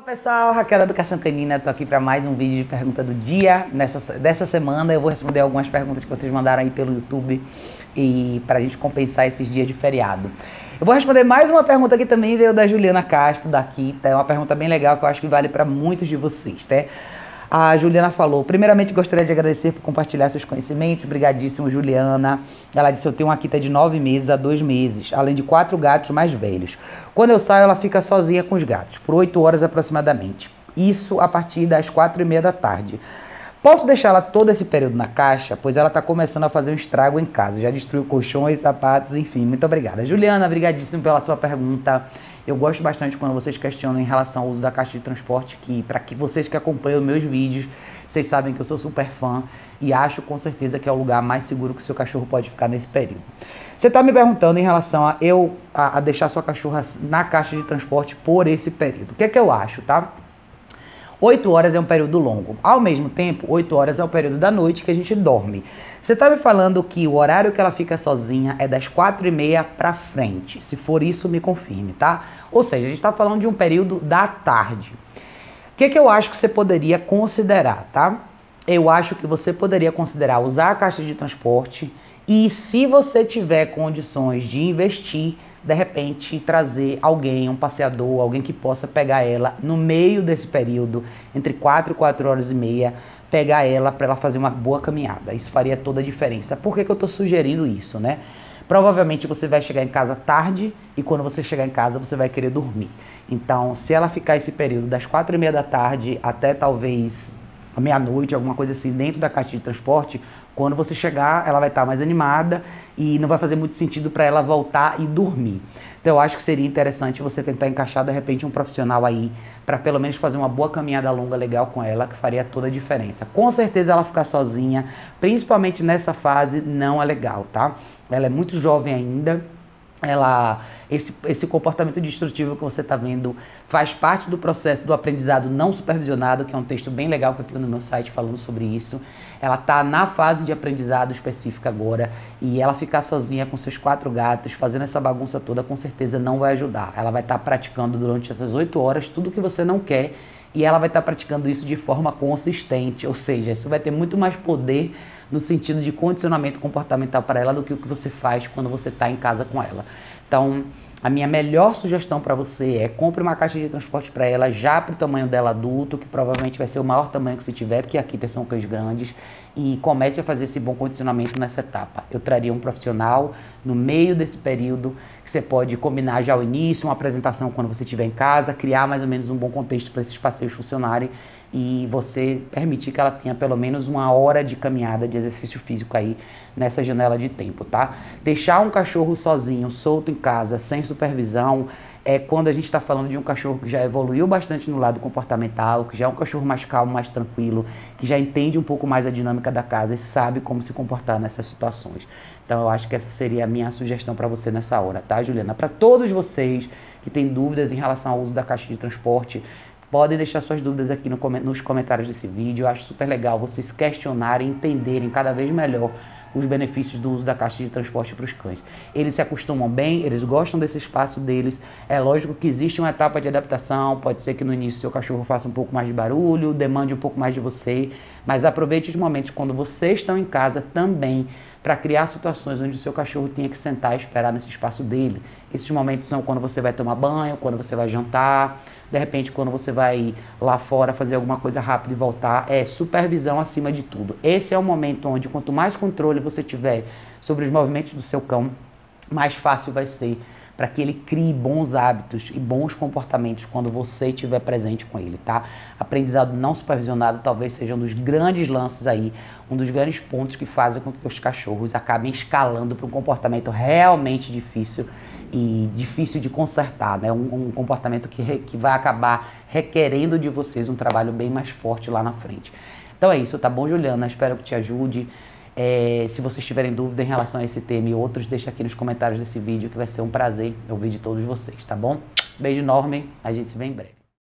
Olá pessoal, Raquel da Educação Canina, estou aqui para mais um vídeo de pergunta do dia. Dessa semana eu vou responder algumas perguntas que vocês mandaram aí pelo YouTube e para a gente compensar esses dias de feriado. Eu vou responder mais uma pergunta que também veio da Juliana Castro, daqui, tá? É uma pergunta bem legal que eu acho que vale para muitos de vocês, tá? A Juliana falou: primeiramente gostaria de agradecer por compartilhar seus conhecimentos. Obrigadíssimo, Juliana. Ela disse: eu tenho uma quita de 9 meses a 2 meses, além de 4 gatos mais velhos. Quando eu saio, ela fica sozinha com os gatos, por 8 horas aproximadamente. Isso a partir das 4:30 da tarde. Posso deixá-la todo esse período na caixa? Pois ela está começando a fazer um estrago em casa. Já destruiu colchões, sapatos, enfim. Muito obrigada. Juliana, obrigadíssimo pela sua pergunta. Eu gosto bastante quando vocês questionam em relação ao uso da caixa de transporte, que para que vocês que acompanham meus vídeos, vocês sabem que eu sou super fã e acho com certeza que é o lugar mais seguro que o seu cachorro pode ficar nesse período. Você está me perguntando em relação a deixar sua cachorra na caixa de transporte por esse período. O que é que eu acho, tá? 8 horas é um período longo. Ao mesmo tempo, 8 horas é o período da noite que a gente dorme. Você tá me falando que o horário que ela fica sozinha é das 4:30 pra frente. Se for isso, me confirme, tá? Ou seja, a gente tá falando de um período da tarde. O que eu acho que você poderia considerar, tá? Eu acho que você poderia considerar usar a caixa de transporte e, se você tiver condições de investir, de repente trazer alguém, um passeador, alguém que possa pegar ela no meio desse período, entre 4 e 4 horas e meia, pegar ela para ela fazer uma boa caminhada. Isso faria toda a diferença. Por que eu estou sugerindo isso, né? Provavelmente você vai chegar em casa tarde e quando você chegar em casa você vai querer dormir. Então, se ela ficar esse período das 4:30 da tarde até talvez meia-noite, alguma coisa assim, dentro da caixa de transporte, quando você chegar, ela vai estar mais animada e não vai fazer muito sentido para ela voltar e dormir. Então, eu acho que seria interessante você tentar encaixar, de repente, um profissional aí para pelo menos fazer uma boa caminhada longa legal com ela, que faria toda a diferença. Com certeza, ela ficar sozinha, principalmente nessa fase, não é legal, tá? Ela é muito jovem ainda. Esse comportamento destrutivo que você está vendo faz parte do processo do aprendizado não supervisionado, que é um texto bem legal que eu tenho no meu site falando sobre isso. Ela está na fase de aprendizado específica agora e ela ficar sozinha com seus 4 gatos, fazendo essa bagunça toda, com certeza não vai ajudar. Ela vai estar praticando durante essas 8 horas tudo que você não quer e ela vai estar praticando isso de forma consistente, ou seja, isso vai ter muito mais poder no sentido de condicionamento comportamental para ela do que o que você faz quando você está em casa com ela. Então, a minha melhor sugestão para você é: compre uma caixa de transporte para ela já para o tamanho dela adulto, que provavelmente vai ser o maior tamanho que você tiver, porque aqui são cães grandes, e comece a fazer esse bom condicionamento nessa etapa. Eu traria um profissional no meio desse período, que você pode combinar já ao início, uma apresentação quando você estiver em casa, criar mais ou menos um bom contexto para esses passeios funcionarem e você permitir que ela tenha pelo menos 1 hora de caminhada de exercício físico aí nessa janela de tempo, tá? Deixar um cachorro sozinho, solto em casa, sem supervisão, é quando a gente está falando de um cachorro que já evoluiu bastante no lado comportamental, que já é um cachorro mais calmo, mais tranquilo, que já entende um pouco mais a dinâmica da casa e sabe como se comportar nessas situações. Então, eu acho que essa seria a minha sugestão para você nessa hora, tá, Juliana? Para todos vocês que têm dúvidas em relação ao uso da caixa de transporte, podem deixar suas dúvidas aqui nos comentários desse vídeo. Eu acho super legal vocês questionarem, entenderem cada vez melhor os benefícios do uso da caixa de transporte para os cães. Eles se acostumam bem, eles gostam desse espaço deles. É lógico que existe uma etapa de adaptação, pode ser que no início seu cachorro faça um pouco mais de barulho, demande um pouco mais de você, mas aproveite os momentos quando vocês estão em casa também para criar situações onde o seu cachorro tenha que sentar e esperar nesse espaço dele. Esses momentos são quando você vai tomar banho, quando você vai jantar, de repente quando você vai lá fora fazer alguma coisa rápida e voltar. É supervisão acima de tudo. Esse é o momento onde, quanto mais controle você tiver sobre os movimentos do seu cão, mais fácil vai ser para que ele crie bons hábitos e bons comportamentos quando você estiver presente com ele, tá? Aprendizado não supervisionado talvez seja um dos grandes lances aí, um dos grandes pontos que fazem com que os cachorros acabem escalando para um comportamento realmente difícil e difícil de consertar, né? Um comportamento que vai acabar requerendo de vocês um trabalho bem mais forte lá na frente. Então é isso, tá bom, Juliana? Espero que te ajude. Se vocês tiverem dúvida em relação a esse tema e outros, deixa aqui nos comentários desse vídeo, que vai ser um prazer ouvir de todos vocês, tá bom? Beijo enorme, a gente se vê em breve.